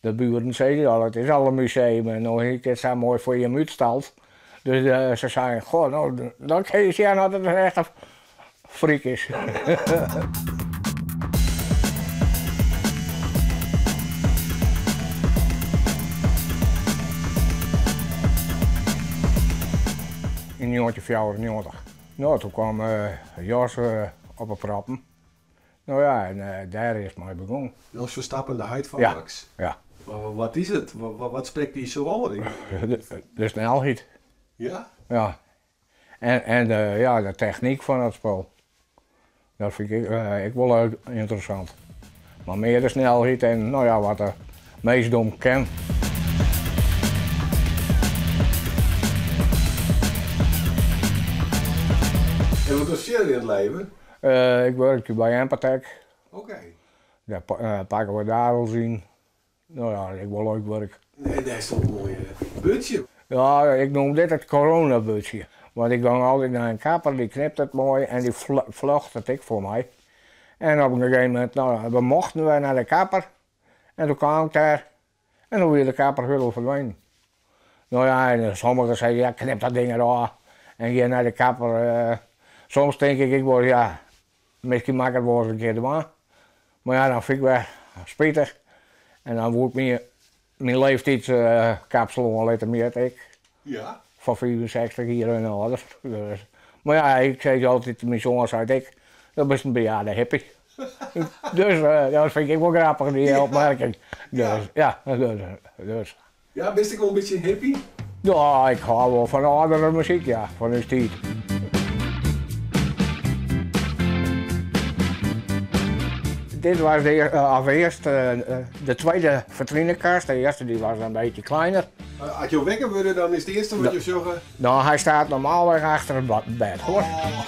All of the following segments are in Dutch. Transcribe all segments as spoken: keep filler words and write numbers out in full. De buren zeiden al, het is al een museum en nou heet dit zo mooi voor je muurstalt. Dus uh, ze zeiden, goh, nou, dan kun je zien dat het een echte freak is. In negentien vierennegentig. Nou, toen kwam uh, Jos uh, op een proppen. Nou ja, en uh, daar is mij begonnen. Jos Verstappen, de huid van Max. Ja. Maar wat is het? Wat, wat spreekt die zo over in? De, de snelheid. Ja? Ja. En, en uh, ja, de techniek van het spel. Dat vind ik, uh, ik wel interessant. Maar meer de snelheid en nou ja, wat de meestdom kan. En wat doe je in het leven? Uh, ik werk bij Empatec. Oké. Okay. Daar uh, pakken we daar al zien. Nou ja, ik wil leuk werk. Nee, dat is toch een mooi budget. Ja, ik noem dit het coronabudget. Want ik ging altijd naar een kapper, die knipt het mooi en die vl vlocht het ik voor mij. En op een gegeven moment, nou, we mochten we naar de kapper. En toen kwam ik daar. En toen weer de kapper heel verdwenen. Nou ja, en sommigen zeiden, ja, knip dat ding eraf. En hier naar de kapper. Uh, Soms denk ik, ik word, ja, misschien maak ik het wel eens een keer de waan. Maar ja, dan vind ik weer spietig. En dan wordt mijn, mijn leeftijdskapsel uh, al later meer ik. Ja. Van vierenzestig hier en alles. Dus. Maar ja, ik zeg altijd, mijn jongens uit ik, dat is een bejaarde hippie. Dus uh, dat vind ik wel grappig, die ja. opmerking. Dus, ja, ja dus, dus. Ja, ben ik wel een beetje hippie? Ja, ik hou wel van andere muziek, ja, van hun tijd. Dit was de, uh, eerst, uh, de tweede vitrinekast. De eerste die was een beetje kleiner. Uh, als je wekker worden, dan is de eerste wat je zorgen. Nou, hij staat normaalweg achter het bed, hoor. Oh.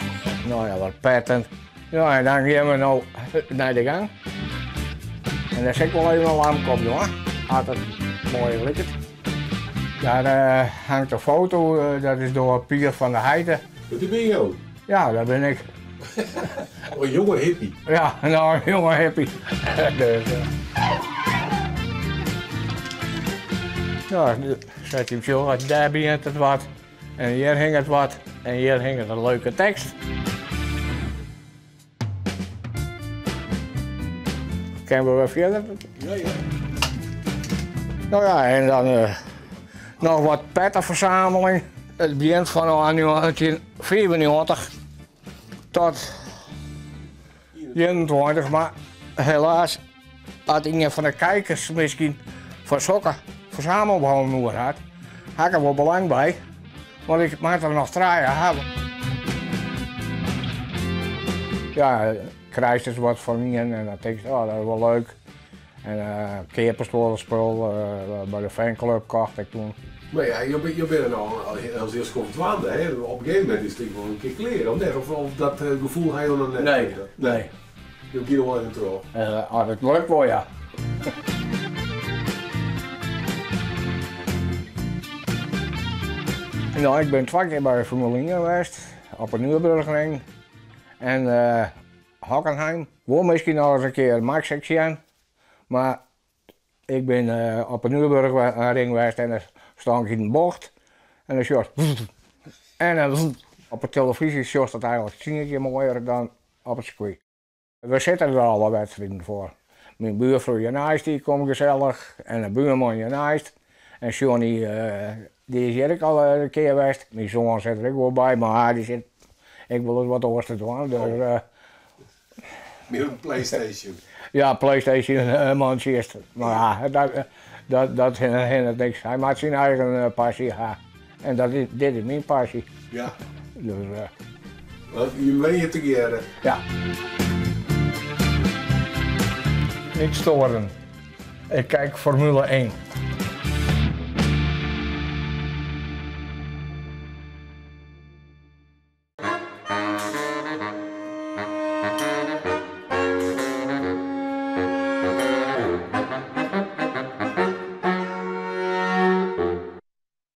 Nou ja, wat patent. Nou, en dan gaan we nou naar de gang. En dan zit ik wel even een lampkop, hoor. Altijd mooi licht. Daar uh, hangt een foto, uh, dat is door Pier van de Heide. Dat ben je ook? Ja, dat ben ik. Oh, een jonge hippie. Ja, nou, een jonge hippie. Dus, uh... ja, zet je hem zo, daar begint het wat. En hier hing het wat. En hier hing het een leuke tekst. Kunnen we weer verder? Ja, ja. Nou ja, en dan uh, nog wat pettenverzameling. Het begint van negentien vierennegentig. Tot eenentwintig, maar helaas had ik van de kijkers misschien van sokken verzamelbehouden had. Had ik er wel belang bij, want ik maakte er nog traaien hebben. Ja, krijgst wat van mij en dan denk ik, oh, dat is wel leuk. En uh, keerpistolenspul uh, bij de fanclub kocht ik toen. Maar ja, je bent, je bent nou als eerst komt waande, hè? Op een gegeven moment is het wel een keer kleren, of, of, of dat uh, gevoel ga je dan net. Nee, nee. nee. Je hebt hier wel in trouw. Uh, ah, dat lukt wel, ja. Nou, ik ben twee keer bij de Formule één geweest, op een Nürburgring en uh, Hokkenheim. Wil misschien nog eens een keer Max zien, maar ik ben uh, op een Nürburgring geweest en stond ik in de bocht en dan short. En dan op de televisie short het eigenlijk tien keer mooier dan op het circuit. We zitten er alle wedstrijden voor. Mijn buurvrouw Janaist die komt gezellig en de buurman Janaist. En Johnny uh, die is hier ook al een keer geweest. Mijn zoon zit er ook wel bij, maar haar die zit, ik wil het wat anders te doen. Dus, uh, meer een PlayStation. Ja, PlayStation uh, Manchester. Maar dat, dat, dat hindert niks. Hij maakt zijn eigen uh, passie. Ha. En dat is, dit is mijn passie. Ja. Dus, uh, je bent hier together. Ja. Niet storen. Ik kijk Formule één.